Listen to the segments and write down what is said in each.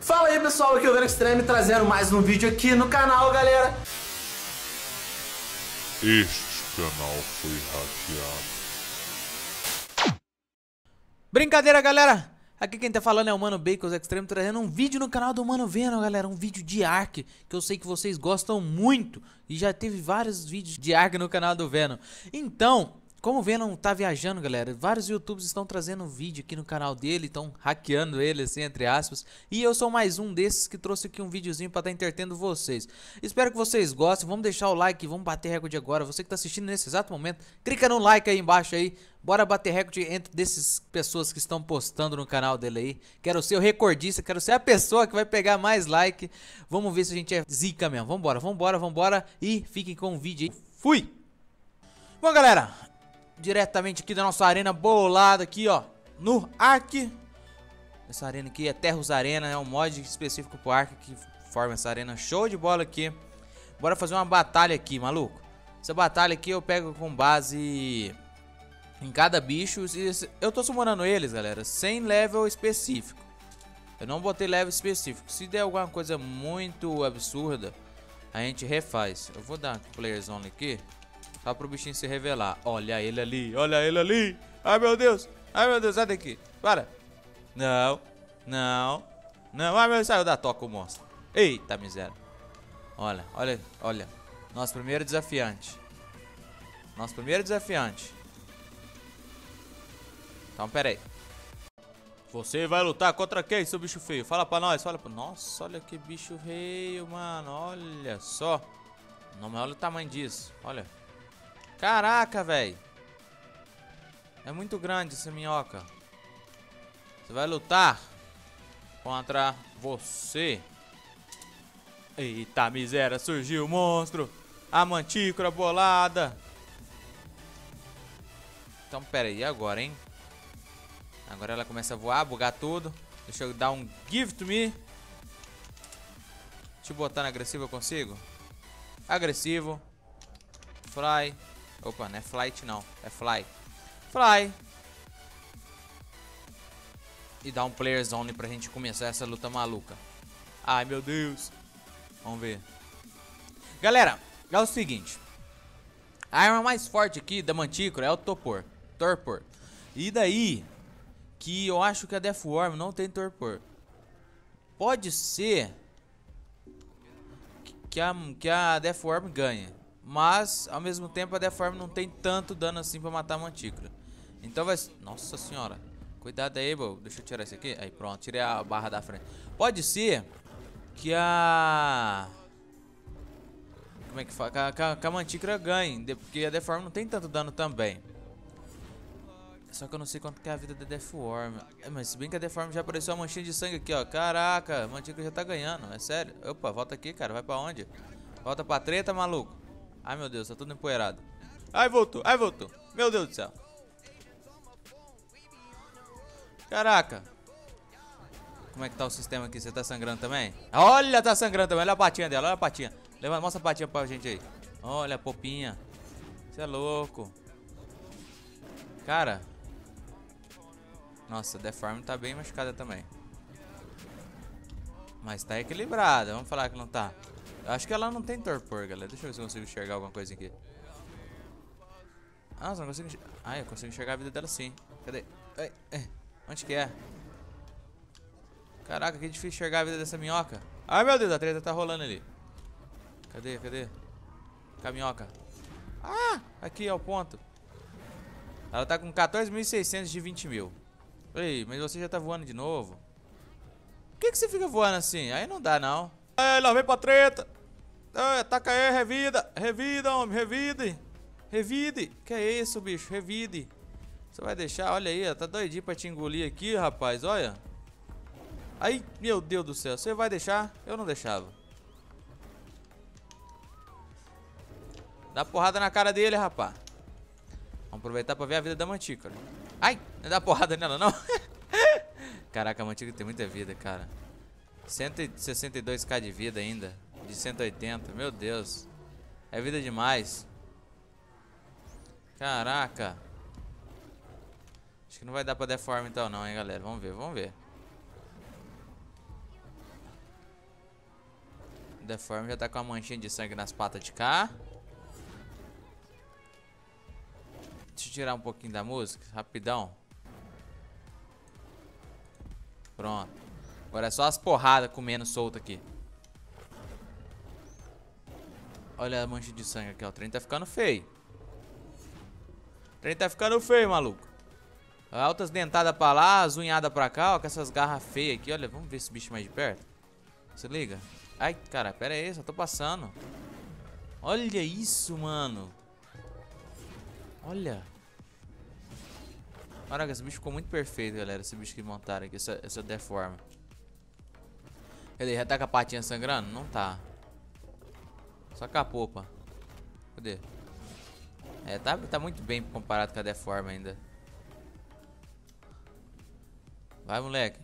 Fala aí pessoal, aqui é o Mano Bacon Extreme trazendo mais um vídeo aqui no canal, galera. Este canal foi hackeado. Brincadeira, galera! Aqui quem tá falando é o Mano Bacon Extreme trazendo um vídeo no canal do Mano Venom, galera. Um vídeo de Ark, que eu sei que vocês gostam muito. E já teve vários vídeos de Ark no canal do Venom. Então, como o Venom tá viajando, galera, vários youtubers estão trazendo vídeo aqui no canal dele, estão hackeando ele, assim, entre aspas. E eu sou mais um desses que trouxe aqui um videozinho pra estar entretendo vocês. Espero que vocês gostem, vamos deixar o like, vamos bater recorde agora. Você que tá assistindo nesse exato momento, clica no like aí embaixo aí. Bora bater recorde entre dessas pessoas que estão postando no canal dele aí. Quero ser o recordista, quero ser a pessoa que vai pegar mais like. Vamos ver se a gente é zica mesmo. Vambora, vambora, vambora e fiquem com o vídeo aí. Fui! Bom, galera, diretamente aqui da nossa arena bolada aqui, ó, no Ark. Essa arena aqui é Terros Arena, é um mod específico pro Ark que forma essa arena. Show de bola aqui. Bora fazer uma batalha aqui, maluco. Essa batalha aqui eu pego com base em cada bicho. Eu tô summonando eles, galera, sem level específico. Eu não botei level específico. Se der alguma coisa muito absurda, a gente refaz. Eu vou dar um players only aqui, só pro bichinho se revelar. Olha ele ali, olha ele ali. Ai, meu Deus. Ai, meu Deus, sai daqui. Para. Não, não, não. Ai, meu Deus, saiu da toca o monstro. Eita, miséria. Olha, olha, olha. Nosso primeiro desafiante. Nosso primeiro desafiante. Então, pera aí. Você vai lutar contra quem, seu bicho feio? Fala pra nós, fala pra... Nossa, olha que bicho feio, mano. Olha só. Não, mas olha o tamanho disso. Olha. Caraca, velho. É muito grande essa minhoca. Você vai lutar contra você. Eita, miséria. Surgiu o monstro. A mantícora bolada. Então, pera aí. Agora, hein? Agora ela começa a voar, bugar tudo. Deixa eu dar um give to me. Deixa eu botar na agressiva, eu consigo? Agressivo. Fly. Opa, não é flight não, é fly. Fly. E dá um players only pra gente começar essa luta maluca. Ai, meu Deus. Vamos ver. Galera, é o seguinte. A arma mais forte aqui da Manticore é o torpor. Torpor. E daí que eu acho que a Deathworm não tem torpor. Pode ser que a Deathworm ganhe. Mas, ao mesmo tempo, a Deathworm não tem tanto dano assim pra matar a Manticore. Então vai... Nossa senhora. Cuidado aí, bro. Deixa eu tirar isso aqui. Aí, pronto. Tirei a barra da frente. Pode ser que a... Como é que fala? Que a Manticore ganhe. Porque a Deathworm não tem tanto dano também. Só que eu não sei quanto que é a vida da Deathworm. Mas se bem que a Deathworm já apareceu uma manchinha de sangue aqui, ó. Caraca, a Manticore já tá ganhando. É sério? Opa, volta aqui, cara. Vai pra onde? Volta pra treta, maluco. Ai, meu Deus, tá tudo empoeirado. Ai, voltou, ai, voltou. Meu Deus do céu. Caraca. Como é que tá o sistema aqui? Você tá sangrando também? Olha, tá sangrando também. Olha a patinha dela, olha a patinha. Levanta, mostra a patinha pra gente aí. Olha a popinha. Você é louco. Cara. Nossa, a Deathworm tá bem machucada também. Mas tá equilibrada, vamos falar que não tá. Acho que ela não tem torpor, galera. Deixa eu ver se eu consigo enxergar alguma coisa aqui. Ah, não consigo enxergar. Ah, eu consigo enxergar a vida dela sim. Cadê? Ai, ai. Onde que é? Caraca, que difícil enxergar a vida dessa minhoca. Ai, meu Deus, a treta tá rolando ali. Cadê, cadê? Cadê a minhoca? Ah, aqui é o ponto. Ela tá com 14.600 de 20.000. Ei, mas você já tá voando de novo. Por que você fica voando assim? Aí não dá, não. Ai, lá vem pra treta. Ai, ataca aí, revida. Revida, homem, revide. Revide. Que é isso, bicho? Revide. Você vai deixar? Olha aí, ó. Tá doidinho pra te engolir aqui, rapaz. Olha. Aí, meu Deus do céu. Você vai deixar? Eu não deixava. Dá porrada na cara dele, rapaz. Vamos aproveitar pra ver a vida da Manticore. Ai, não dá porrada nela, não. Caraca, a Manticore tem muita vida, cara. 162k de vida ainda. De 180, meu Deus. É vida demais. Caraca. Acho que não vai dar pra Deathworm então não, hein, galera. Vamos ver, vamos ver. O Deathworm já tá com a manchinha de sangue nas patas de cá. Deixa eu tirar um pouquinho da música, rapidão. Pronto. Agora é só as porradas comendo solto aqui. Olha a mancha de sangue aqui, ó. O trem tá ficando feio. O trem tá ficando feio, maluco. Altas dentadas pra lá, as unhadas pra cá, ó. Com essas garras feias aqui, olha. Vamos ver esse bicho mais de perto. Se liga. Ai, cara, pera aí, só tô passando. Olha isso, mano. Olha. Caraca, esse bicho ficou muito perfeito, galera. Esse bicho que montaram aqui, essa Deathworm. Cadê? Já tá com a patinha sangrando? Não tá. Só com a popa. Cadê? É, tá muito bem comparado com a Deathworm ainda. Vai, moleque.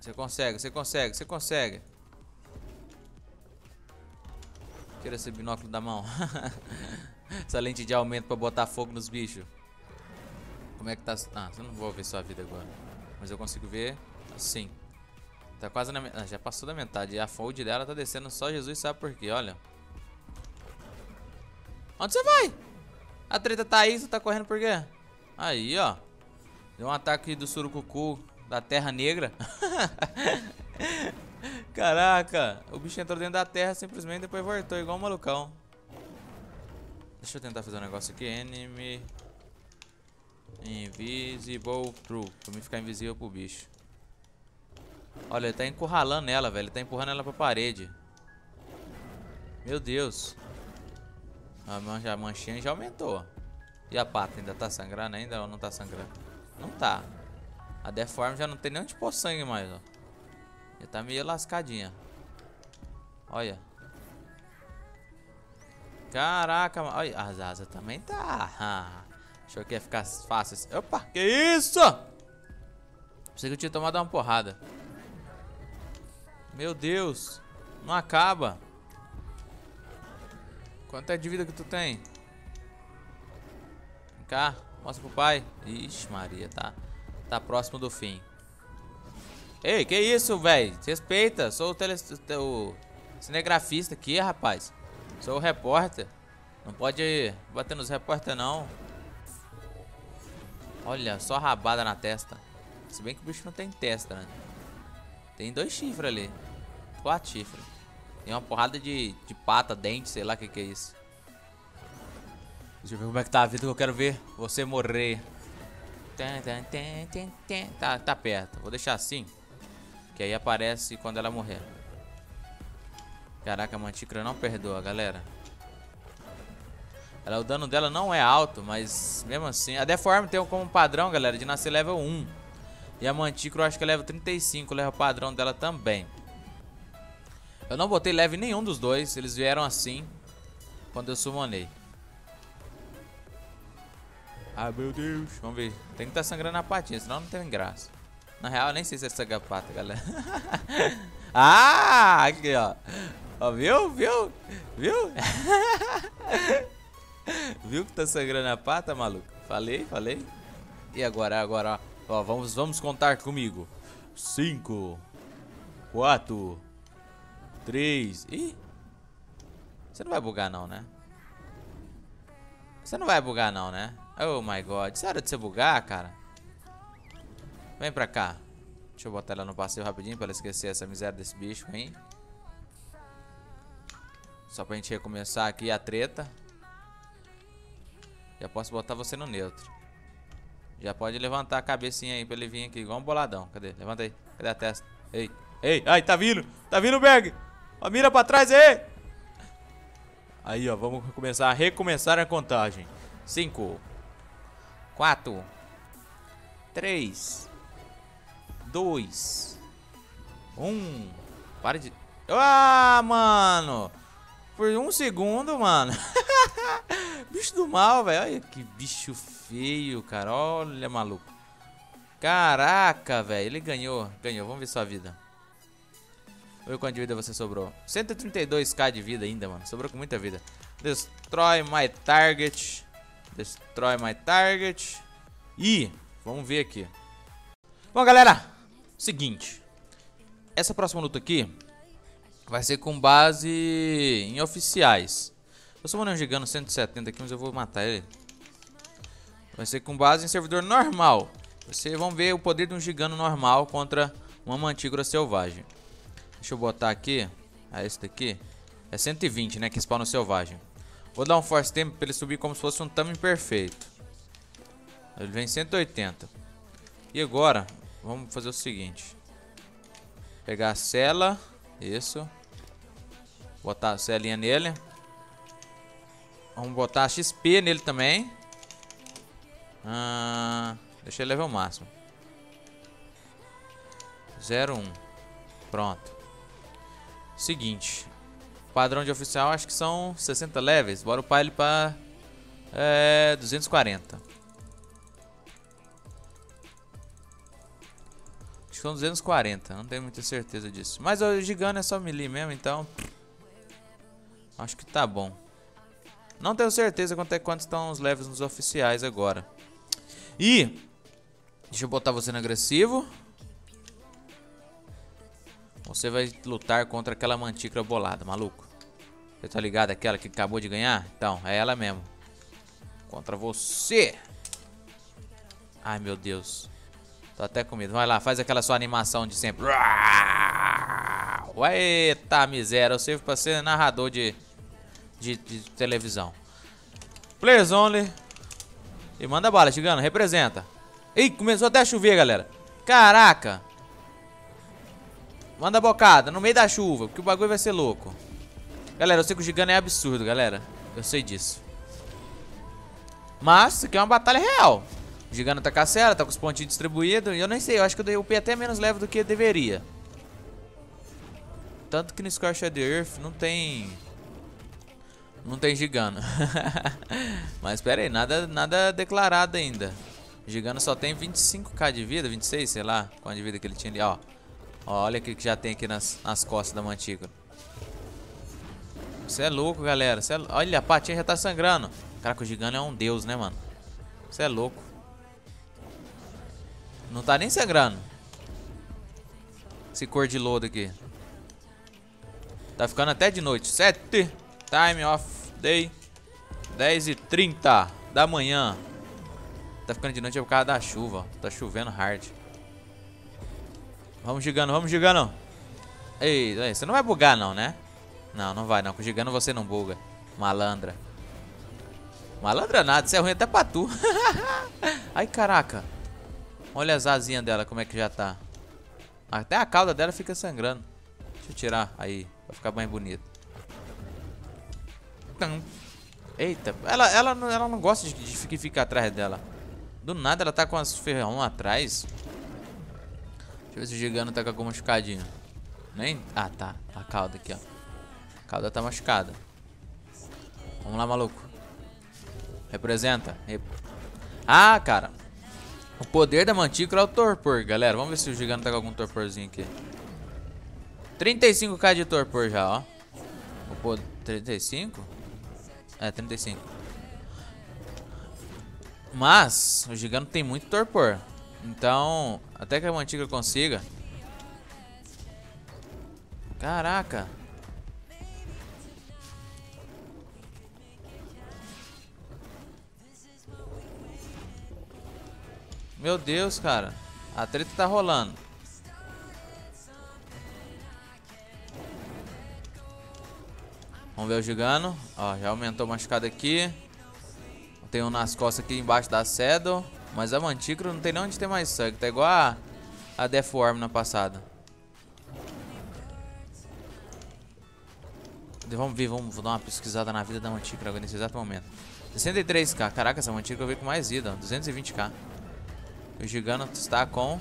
Você consegue, você consegue, você consegue. Tira esse binóculo da mão. Essa lente de aumento pra botar fogo nos bichos. Como é que tá? Ah, eu não vou ver sua vida agora. Mas eu consigo ver assim. Tá quase na metade. Ah, já passou da metade. A fold dela tá descendo. Só Jesus sabe por quê, olha. Onde você vai? A treta tá aí, você tá correndo por quê? Aí, ó. Deu um ataque do surucucu. Da terra negra. Caraca. O bicho entrou dentro da terra simplesmente e depois voltou igual um malucão. Deixa eu tentar fazer um negócio aqui. Enemy invisible true. Pra mim ficar invisível pro bicho. Olha, ele tá encurralando ela, velho. Ele tá empurrando ela pra parede. Meu Deus. A manchinha já aumentou. E a pata ainda tá sangrando ainda ou não tá sangrando? Não tá. A Deathworm já não tem nem onde pôr sangue mais, ó. Já tá meio lascadinha. Olha. Caraca, olha. As asas também tá. Achou que ia ficar fácil assim. Opa, que isso? Pensei que eu tinha tomado uma porrada. Meu Deus. Não acaba. Quanto é de vida que tu tem? Vem cá, mostra pro pai. Ixi, Maria, tá. Tá próximo do fim. Ei, que isso, velho? Respeita. Sou o cinegrafista aqui, rapaz. Sou o repórter. Não pode bater nos repórter, não. Olha, só rabada na testa. Se bem que o bicho não tem testa, né? Tem 2 chifres ali. 4 chifres. Tem uma porrada de pata, dente, sei lá o que é isso. Deixa eu ver como é que tá a vida que eu quero ver você morrer. Tá perto. Vou deixar assim. Que aí aparece quando ela morrer. Caraca, a Manticore não perdoa, galera. O dano dela não é alto, mas mesmo assim. A Deathworm tem como padrão, galera, de nascer level 1. E a Manticore eu acho que é level 35. Leva o padrão dela também. Eu não botei level nenhum dos dois. Eles vieram assim quando eu summonei. Ah, meu Deus. Vamos ver. Tem que estar sangrando a patinha, senão não tem graça. Na real, eu nem sei se é sangue a pata, galera. Ah, aqui, ó. Ó, viu? Viu? Viu? Viu que tá sangrando a pata, maluco? Falei, falei. E agora, agora, ó. Ó, vamos contar comigo. 5, 4, 3... Ih! Você não vai bugar, não, né? Você não vai bugar, não, né? Oh my god, isso é hora de você bugar, cara. Vem pra cá. Deixa eu botar ela no passeio rapidinho pra ela esquecer essa miséria desse bicho, hein. Só pra gente recomeçar aqui a treta. Já posso botar você no neutro. Já pode levantar a cabecinha aí pra ele vir aqui igual um boladão. Cadê? Levanta aí, cadê a testa? Ei, ei, ai, tá vindo o Berg. Ó, mira pra trás aí. Aí, ó, vamos começar a recomeçar a contagem. 5, 4, 3, 2, 1. Para de... Ah, mano. Por um segundo, mano. Bicho do mal, velho. Olha que bicho feio, cara. Olha, maluco. Caraca, velho. Ele ganhou. Ganhou. Vamos ver sua vida. Olha quanto de vida você sobrou. 132k de vida ainda, mano. Sobrou com muita vida. Destroy my target. Destroy my target. E vamos ver aqui. Bom, galera, seguinte, Essa próxima luta aqui vai ser com base em oficiais. Eu sou um Gigano 170 aqui, mas eu vou matar ele. Vai ser com base em servidor normal. Vocês vão ver o poder de um Gigano normal contra uma Manticore selvagem. Deixa eu botar aqui. Ah, esse daqui é 120, né? Que spawna selvagem. Vou dar um force tempo pra ele subir como se fosse um tamanho perfeito. Ele vem 180. E agora, vamos fazer o seguinte. Pegar a cela. Isso. Botar a celinha nele. Vamos botar a XP nele também. Deixa ele level máximo. 01. Pronto. Seguinte. Padrão de oficial acho que são 60 levels. Bora upar ele pra 240. Acho que são 240. Não tenho muita certeza disso. Mas o Gigano é só melee mesmo, então acho que tá bom. Não tenho certeza quanto é quanto estão os levels nos oficiais agora. E deixa eu botar você no agressivo. Você vai lutar contra aquela Manticore bolada, maluco. Você tá ligado? Aquela que acabou de ganhar? Então, é ela mesmo. Contra você. Ai, meu Deus. Tô até com medo. Vai lá, faz aquela sua animação de sempre. Eita miséria, eu sirvo pra ser narrador de televisão. Players only. E manda bala, Gigano, representa. Ih, começou até a chover, galera. Caraca. Manda bocada, no meio da chuva, porque o bagulho vai ser louco. Galera, eu sei que o Gigano é absurdo, galera. Eu sei disso. Mas isso aqui é uma batalha real. O Gigano tá com a cela, tá com os pontinhos distribuídos. E eu nem sei, eu acho que eu upei até menos level do que eu deveria. Tanto que no Score Shadow Earth não tem... não tem Gigano. Mas pera aí, nada declarado ainda. O Gigano só tem 25k de vida, 26, sei lá, qual de vida que ele tinha ali, ó. Olha o que já tem aqui nas costas da Manticore. Você é louco, galera. Olha, a patinha já tá sangrando. Caraca, o Gigano é um deus, né, mano? Você é louco. Não tá nem sangrando. Esse cor de lodo aqui. Tá ficando até de noite. 7. Time of day. 10:30 da manhã. Tá ficando de noite por causa da chuva. Tá chovendo hard. Vamos, Gigano, vamos, Gigano. Ei, você não vai bugar não, né? Não, não vai não, com o Gigano você não buga. Malandra. Malandra nada, isso é ruim até pra tu. Ai, caraca. Olha as asinhas dela, como é que já tá. Até a cauda dela fica sangrando. Deixa eu tirar, aí, vai ficar mais bonito. Eita, ela não gosta de que fica atrás dela. Do nada ela tá com as ferrão atrás. Deixa eu ver se o Gigano tá com algum machucadinho. Nem... ah, tá. A cauda aqui, ó. A cauda tá machucada. Vamos lá, maluco. Representa. Ah, cara. O poder da Manticore é o torpor, galera. Vamos ver se o Gigano tá com algum torporzinho aqui. 35k de torpor já, ó. O poder... 35? É, 35. Mas o Gigano tem muito torpor. Então, até que a Manticore consiga. Caraca. Meu Deus, cara. A treta tá rolando. Vamos ver o Gigano. Ó, já aumentou o machucado aqui. Tem um nas costas aqui embaixo da Shadow. Mas a Manticore não tem nem onde ter mais sangue. Tá igual a Deathworm na passada. Vamos ver, vou dar uma pesquisada na vida da Manticore agora nesse exato momento. 63k, caraca, essa Manticore veio com mais vida, 220k. O Gigano está com...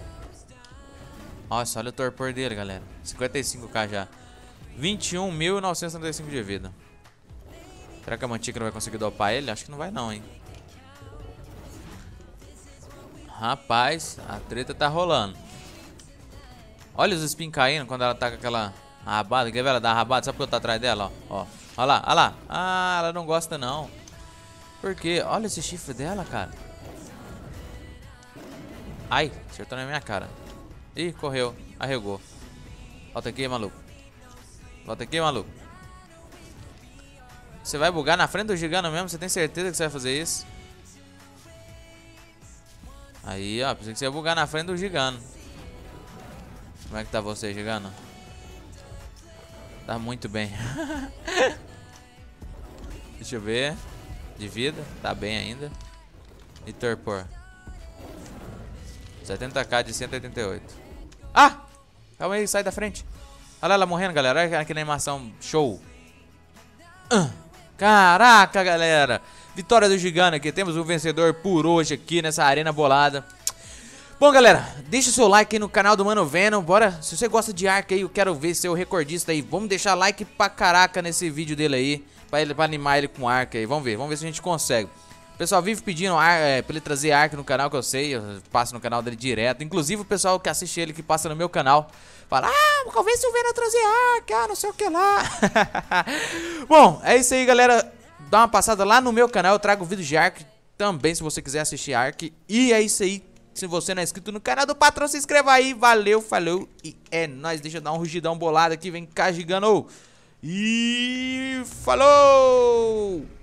nossa, olha o torpor dele, galera. 55k já. 21.935 de vida. Será que a Manticore vai conseguir dopar ele? Acho que não vai não, hein. Rapaz, a treta tá rolando. Olha os spin caindo quando ela tá com aquela rabada. Quer ver ela dar rabada? Sabe por que eu tô atrás dela? Ó, ó lá, ó lá. Ah, ela não gosta não. Por quê? Olha esse chifre dela, cara. Ai, acertou na minha cara. Ih, correu, arregou. Volta aqui, maluco. Volta aqui, maluco. Você vai bugar na frente do Gigano mesmo? Você tem certeza que você vai fazer isso? Aí, ó. Pensei que você ia bugar na frente do Gigano. Como é que tá você, Gigano? Tá muito bem. Deixa eu ver. De vida. Tá bem ainda. E torpor. 70k de 188. Ah! Calma aí, sai da frente. Olha ela morrendo, galera. Olha aquela animação show. Caraca, galera. Vitória do Gigano aqui. Temos o vencedor por hoje aqui nessa arena bolada. Bom, galera, deixa o seu like aí no canal do Mano Venom. Bora, se você gosta de Ark aí, eu quero ver seu recordista aí. Vamos deixar like pra caraca nesse vídeo dele aí. Pra animar ele com Ark aí. Vamos ver se a gente consegue. O pessoal vive pedindo pra ele trazer Ark no canal, que eu sei, eu passo no canal dele direto. Inclusive o pessoal que assiste ele, que passa no meu canal, fala, ah, convence o Venom a trazer Ark, ah, não sei o que lá. Bom, é isso aí, galera. Dá uma passada lá no meu canal, eu trago vídeo de Ark também, se você quiser assistir Ark. E é isso aí, se você não é inscrito no canal do Patrão, se inscreva aí. Valeu, falou e é nóis. Deixa eu dar um rugidão bolado aqui, vem cá, Gigano. E falou!